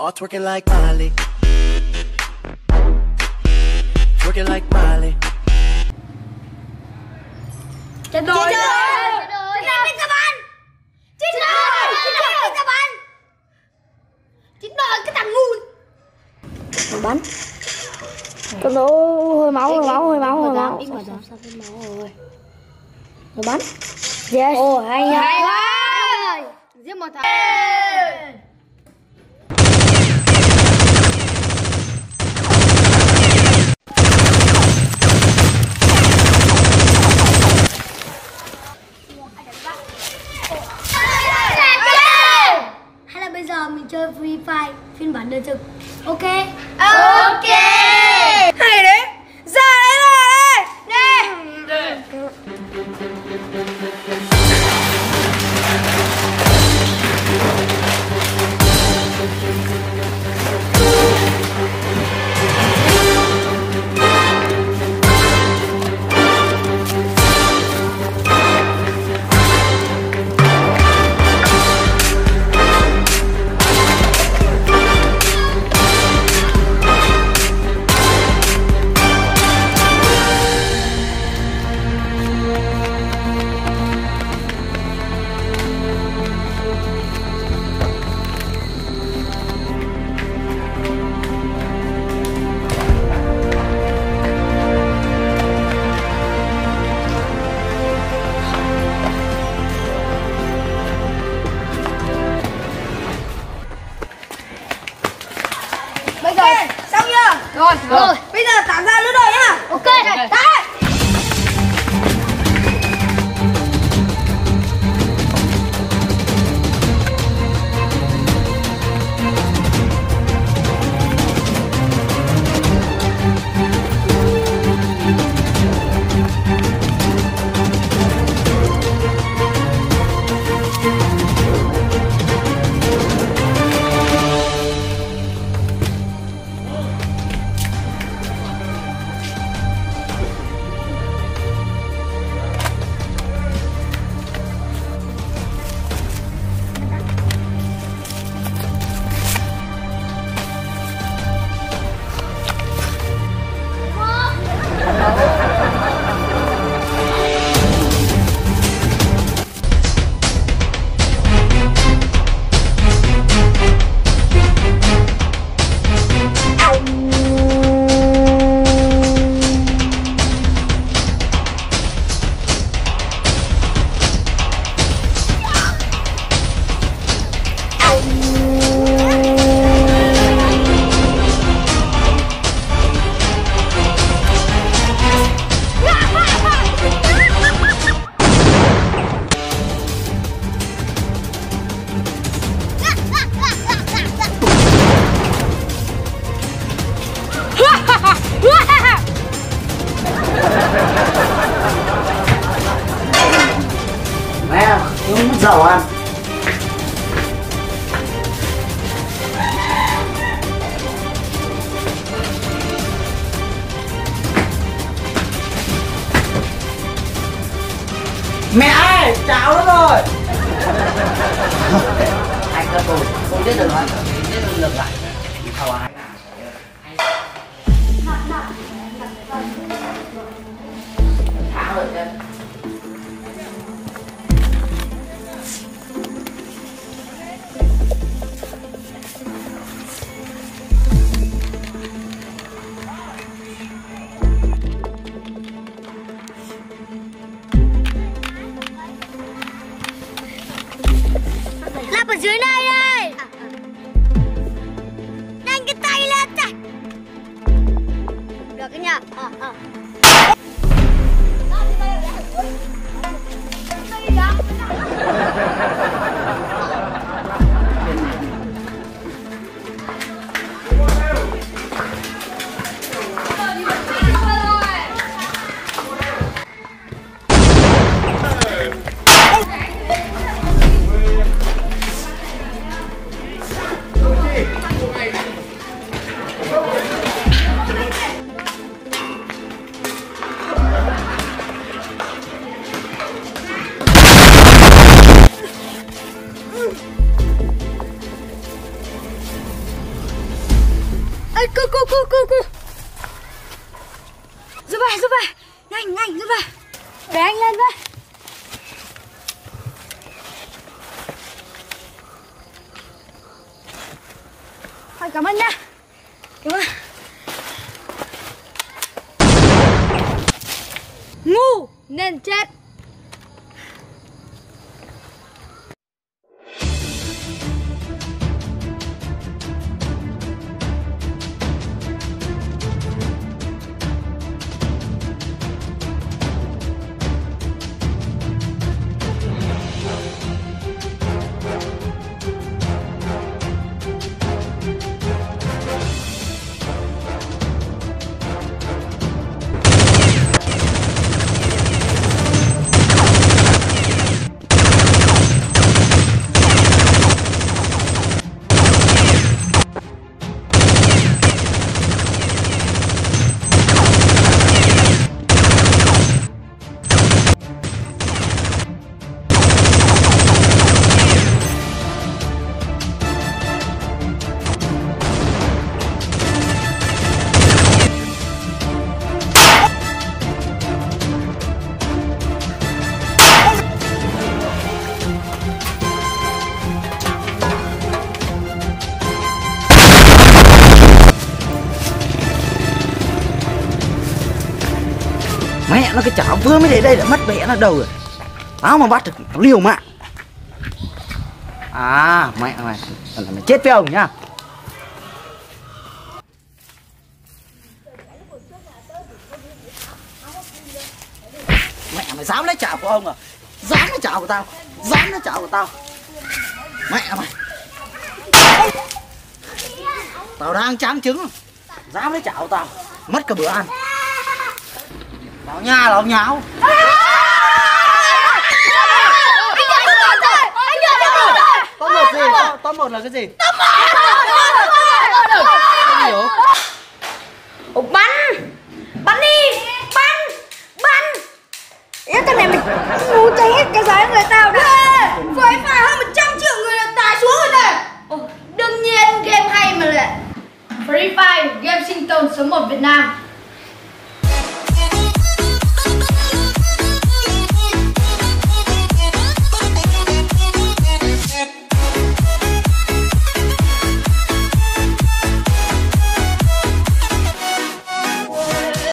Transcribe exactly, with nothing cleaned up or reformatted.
all twerking like Molly. Twerking like Molly. Chết rồi. Chết rồi. Chết rồi các bạn. Chết rồi. Chết rồi các bạn. Chết rồi cái thằng ngu. Bắn. Con nó hơi máu, hơi máu, hơi máu, hơi máu. Rồi bắn. Yes. Ồ hay quá. Giết một thằng. Hay là bây giờ mình chơi Free Fire phiên bản đời thực. Ok. Ok. Hay đấy. Ra đây này. Đây. Rồi, rồi. Rồi. Bây giờ tản ra nữa rồi nhá. Ok. Okay. Đấy. Dầu ăn. Mẹ ơi, cháo nữa rồi. Anh các tôi không biết được nói, biết được ngược lại. Thao ai. Tháo rồi chứ. Ở dưới này đây. Nhanh cái tay lên tay. Được cái nhỉ? Ờ ờ. go, go, go, go, go. Giúp bà, giúp bà. Nhanh, nhanh, giúp bà. Để anh lên với. Thôi, cảm ơn nha. Cảm ơn. Ngu nên chết. Mẹ nó, cái chảo vừa mới để đây đã mất mẹ nó đầu rồi. Áo mà bắt được nó liều mạng. À mẹ mày, mày chết với ông nhá. Mẹ mày dám lấy chảo của ông à? Dám lấy chảo của tao, dám lấy chảo của tao. Mẹ mày, tao đang tráng trứng, dám lấy chảo của tao, mất cả bữa ăn. Lão nhà, lão nháo. Anh nhận được rồi, anh nhận được rồi. Top một gì? Top một là cái gì? Top một. Không hiểu. Ông bắn, bắn đi, bắn, bắn. Ê, cái này mình ngu cháy hết cái giá người tao đấy. Với phải hơn một trăm triệu người là tài xuống rồi này. Đương nhiên game hay mà lại. Free Fire, game sinh tồn số một Việt Nam.